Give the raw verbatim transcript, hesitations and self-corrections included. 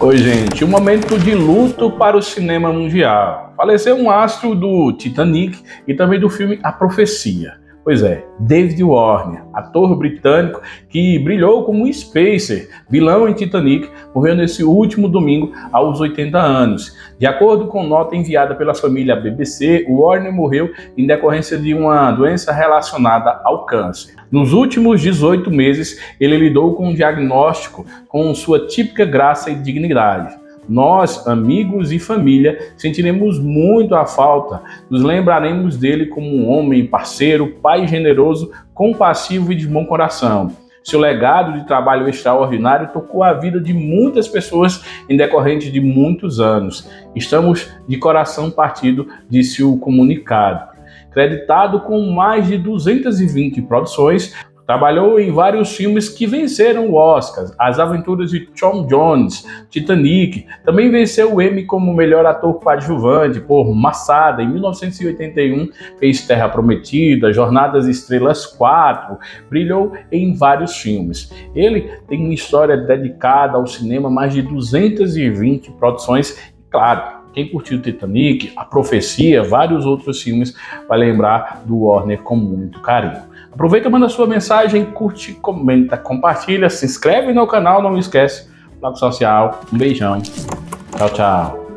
Oi, gente, um momento de luto para o cinema mundial. Faleceu um astro do Titanic e também do filme A Profecia. Pois é, David Warner, ator britânico que brilhou como um Spacer, vilão em Titanic, morreu nesse último domingo aos oitenta anos. De acordo com nota enviada pela família B B C, Warner morreu em decorrência de uma doença relacionada ao câncer. Nos últimos dezoito meses, ele lidou com um diagnóstico com sua típica graça e dignidade. Nós, amigos e família, sentiremos muito a falta, nos lembraremos dele como um homem parceiro, pai generoso, compassivo e de bom coração. Seu legado de trabalho extraordinário tocou a vida de muitas pessoas em decorrente de muitos anos. Estamos de coração partido, disse o comunicado. Creditado com mais de duzentas e vinte produções, trabalhou em vários filmes que venceram o Oscar, As Aventuras de Tom Jones, Titanic. Também venceu o Emmy como melhor ator coadjuvante por Massada. Em mil novecentos e oitenta e um, fez Terra Prometida, Jornadas Estrelas quatro, brilhou em vários filmes. Ele tem uma história dedicada ao cinema, mais de duzentas e vinte produções, claro. Quem curtiu Titanic, A Profecia, vários outros filmes, vai lembrar do Warner com muito carinho. Aproveita, manda sua mensagem, curte, comenta, compartilha, se inscreve no canal, não esquece, Ploc Social, um beijão, tchau, tchau.